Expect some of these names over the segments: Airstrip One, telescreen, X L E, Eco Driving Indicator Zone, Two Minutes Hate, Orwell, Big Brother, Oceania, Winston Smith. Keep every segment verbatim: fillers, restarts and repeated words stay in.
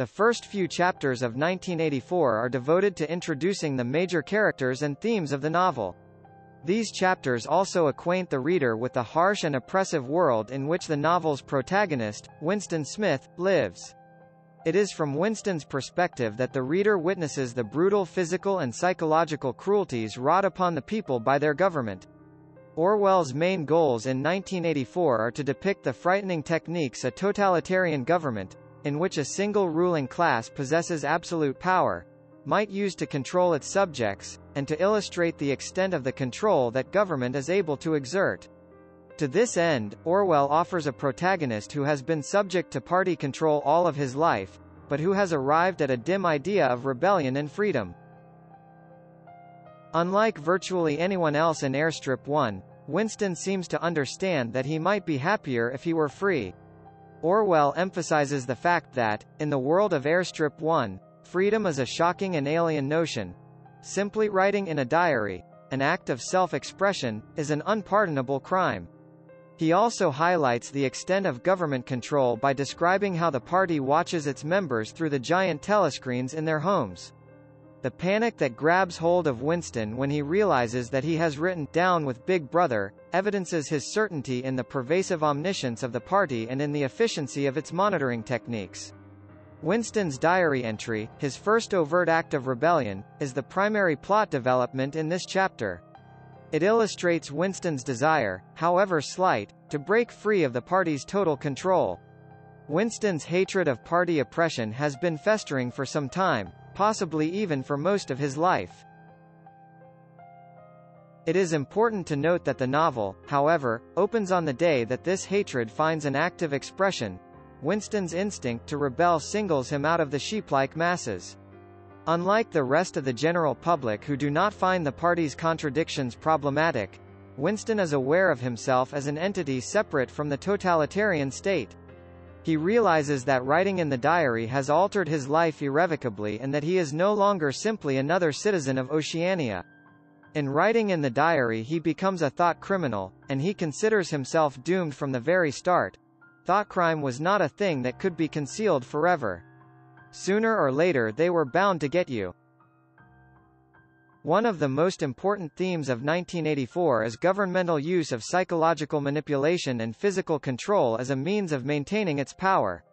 The first few chapters of nineteen eighty-four are devoted to introducing the major characters and themes of the novel. These chapters also acquaint the reader with the harsh and oppressive world in which the novel's protagonist, Winston Smith, lives. It is from Winston's perspective that the reader witnesses the brutal physical and psychological cruelties wrought upon the people by their government. Orwell's main goals in nineteen eighty-four are to depict the frightening techniques a totalitarian government, in which a single ruling class possesses absolute power, might use to control its subjects, and to illustrate the extent of the control that government is able to exert. To this end, Orwell offers a protagonist who has been subject to party control all of his life, but who has arrived at a dim idea of rebellion and freedom. Unlike virtually anyone else in Airstrip One, Winston seems to understand that he might be happier if he were free. Orwell emphasizes the fact that, in the world of Airstrip One, freedom is a shocking and alien notion. Simply writing in a diary, an act of self-expression, is an unpardonable crime. He also highlights the extent of government control by describing how the party watches its members through the giant telescreens in their homes. The panic that grabs hold of Winston when he realizes that he has written "Down with Big Brother" evidences his certainty in the pervasive omniscience of the party and in the efficiency of its monitoring techniques. Winston's diary entry, his first overt act of rebellion, is the primary plot development in this chapter. It illustrates Winston's desire, however slight, to break free of the party's total control. Winston's hatred of party oppression has been festering for some time, possibly even for most of his life. It is important to note that the novel, however, opens on the day that this hatred finds an active expression. Winston's instinct to rebel singles him out of the sheep-like masses. Unlike the rest of the general public who do not find the party's contradictions problematic, Winston is aware of himself as an entity separate from the totalitarian state. He realizes that writing in the diary has altered his life irrevocably and that he is no longer simply another citizen of Oceania. In writing in the diary, he becomes a thought criminal, and he considers himself doomed from the very start. Thought crime was not a thing that could be concealed forever. Sooner or later they were bound to get you. One of the most important themes of nineteen eighty-four is governmental use of psychological manipulation and physical control as a means of maintaining its power.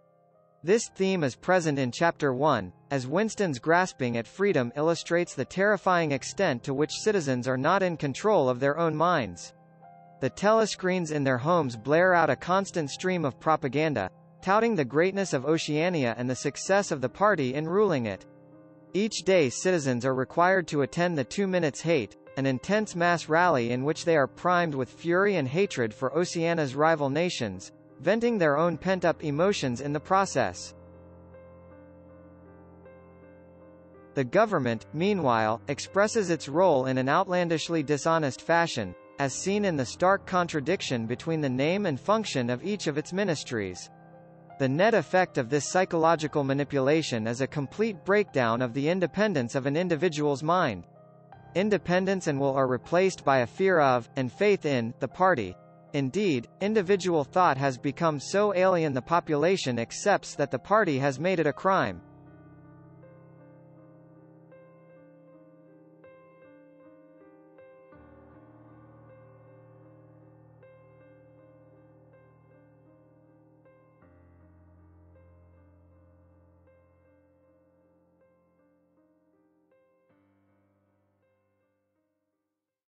This theme is present in Chapter one, as Winston's grasping at freedom illustrates the terrifying extent to which citizens are not in control of their own minds. The telescreens in their homes blare out a constant stream of propaganda, touting the greatness of Oceania and the success of the party in ruling it. Each day citizens are required to attend the Two Minutes Hate, an intense mass rally in which they are primed with fury and hatred for Oceania's rival nations, venting their own pent-up emotions in the process. The government, meanwhile, expresses its role in an outlandishly dishonest fashion, as seen in the stark contradiction between the name and function of each of its ministries. The net effect of this psychological manipulation is a complete breakdown of the independence of an individual's mind. Independence and will are replaced by a fear of, and faith in, the party. Indeed, individual thought has become so alien the population accepts that the party has made it a crime.